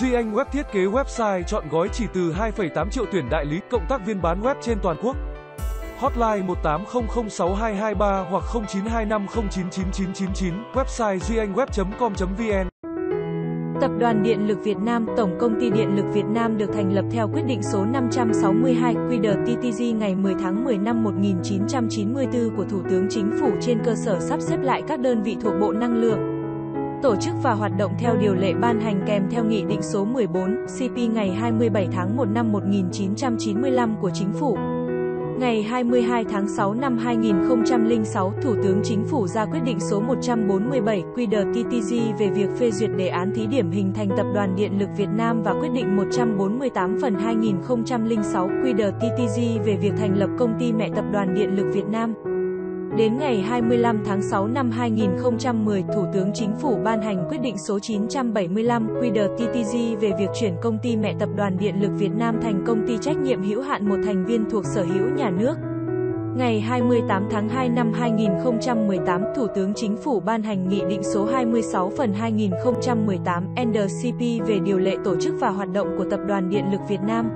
Duyan Web thiết kế website chọn gói chỉ từ 2,8 triệu tuyển đại lý, cộng tác viên bán web trên toàn quốc. Hotline 18006223 hoặc 0925099999, website duyanhweb.com.vn. Tập đoàn Điện lực Việt Nam, Tổng công ty Điện lực Việt Nam được thành lập theo quyết định số 562 QĐ-TTg ngày 10 tháng 10 năm 1994 của Thủ tướng Chính phủ trên cơ sở sắp xếp lại các đơn vị thuộc Bộ Năng lượng, tổ chức và hoạt động theo điều lệ ban hành kèm theo Nghị định số 14 CP ngày 27 tháng 1 năm 1995 của Chính phủ. Ngày 22 tháng 6 năm 2006, Thủ tướng Chính phủ ra quyết định số 147 QĐ-TTg về việc phê duyệt đề án thí điểm hình thành Tập đoàn Điện lực Việt Nam và quyết định 148 phần 2006 QĐ-TTg về việc thành lập công ty mẹ Tập đoàn Điện lực Việt Nam. Đến ngày 25 tháng 6 năm 2010, Thủ tướng Chính phủ ban hành quyết định số 975 QĐ-TTg về việc chuyển công ty mẹ Tập đoàn Điện lực Việt Nam thành công ty trách nhiệm hữu hạn một thành viên thuộc sở hữu nhà nước. Ngày 28 tháng 2 năm 2018, Thủ tướng Chính phủ ban hành Nghị định số 26 phần 2018 NDCP về điều lệ tổ chức và hoạt động của Tập đoàn Điện lực Việt Nam.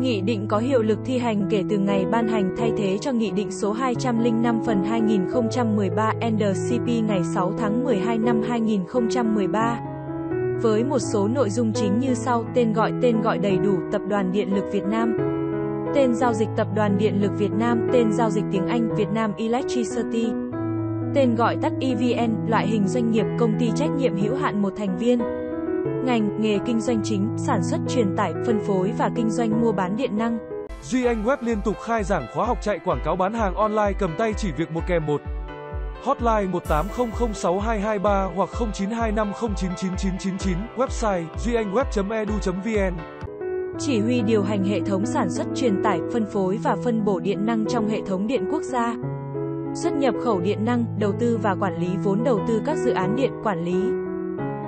Nghị định có hiệu lực thi hành kể từ ngày ban hành, thay thế cho Nghị định số 205 phần 2013 NDCP ngày 6 tháng 12 năm 2013. Với một số nội dung chính như sau: tên gọi đầy đủ Tập đoàn Điện lực Việt Nam, tên giao dịch Tập đoàn Điện lực Việt Nam, tên giao dịch tiếng Anh Việt Nam Electricity, tên gọi tắt EVN, loại hình doanh nghiệp công ty trách nhiệm hữu hạn một thành viên, ngành, nghề kinh doanh chính, sản xuất, truyền tải, phân phối và kinh doanh mua bán điện năng. Duyan Web liên tục khai giảng khóa học chạy quảng cáo bán hàng online cầm tay chỉ việc 1 kèm 1. Hotline 18006223 hoặc 0925099999, website duyanhweb.edu.vn. Chỉ huy điều hành hệ thống sản xuất, truyền tải, phân phối và phân bổ điện năng trong hệ thống điện quốc gia. Xuất nhập khẩu điện năng, đầu tư và quản lý vốn đầu tư các dự án điện, quản lý,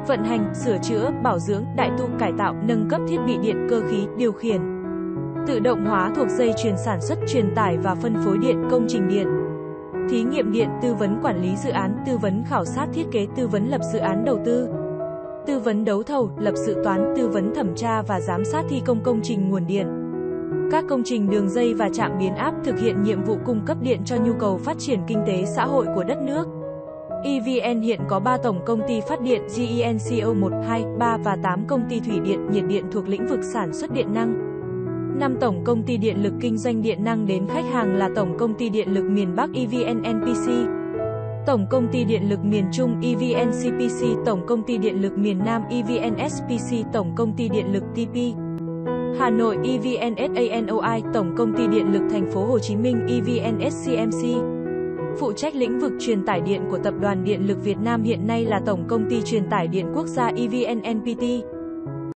vận hành, sửa chữa, bảo dưỡng, đại tu, cải tạo, nâng cấp thiết bị điện, cơ khí, điều khiển, tự động hóa thuộc dây chuyền sản xuất, truyền tải và phân phối điện, công trình điện, thí nghiệm điện, tư vấn quản lý dự án, tư vấn khảo sát thiết kế, tư vấn lập dự án đầu tư, tư vấn đấu thầu, lập dự toán, tư vấn thẩm tra và giám sát thi công công trình nguồn điện, các công trình đường dây và trạm biến áp, thực hiện nhiệm vụ cung cấp điện cho nhu cầu phát triển kinh tế xã hội của đất nước. EVN hiện có 3 tổng công ty phát điện GENCO 1, 2, 3 và 8 công ty thủy điện, nhiệt điện thuộc lĩnh vực sản xuất điện năng, 5 tổng công ty điện lực kinh doanh điện năng đến khách hàng là Tổng công ty Điện lực miền Bắc EVNNPC, Tổng công ty Điện lực miền Trung EVNCPC, Tổng công ty Điện lực miền Nam EVNSPC, Tổng công ty Điện lực TP Hà Nội EVNSANOI, Tổng công ty Điện lực Thành phố Hồ Chí Minh EVNSCMC. Phụ trách lĩnh vực truyền tải điện của Tập đoàn Điện lực Việt Nam hiện nay là Tổng công ty Truyền tải điện Quốc gia EVNNPT.